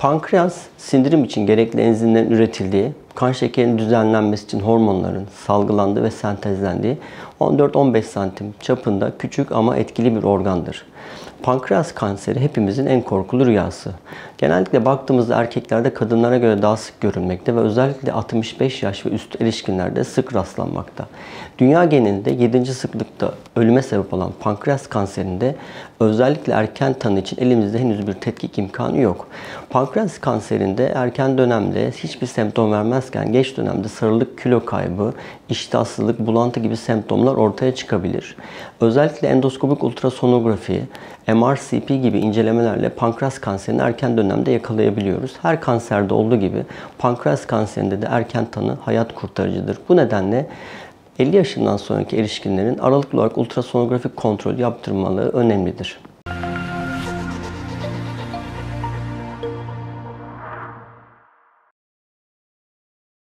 Pankreas, sindirim için gerekli enzimlerin üretildiği, kan şekerinin düzenlenmesi için hormonların salgılandığı ve sentezlendiği 14-15 santim çapında küçük ama etkili bir organdır. Pankreas kanseri hepimizin en korkulu rüyası. Genellikle baktığımızda erkeklerde kadınlara göre daha sık görülmekte ve özellikle 65 yaş ve üstü erişkinlerde sık rastlanmakta. Dünya genelinde 7. sıklıkta ölüme sebep olan pankreas kanserinde özellikle erken tanı için elimizde henüz bir tetkik imkanı yok. Pankreas kanserinde erken dönemde hiçbir semptom vermezken geç dönemde sarılık, kilo kaybı, iştahsızlık, bulantı gibi semptomlar ortaya çıkabilir. Özellikle endoskopik ultrasonografi, MRCP gibi incelemelerle pankreas kanserini erken dönemde yakalayabiliyoruz. Her kanserde olduğu gibi pankreas kanserinde de erken tanı hayat kurtarıcıdır. Bu nedenle 50 yaşından sonraki erişkinlerin aralıklı olarak ultrasonografik kontrol yaptırmaları önemlidir.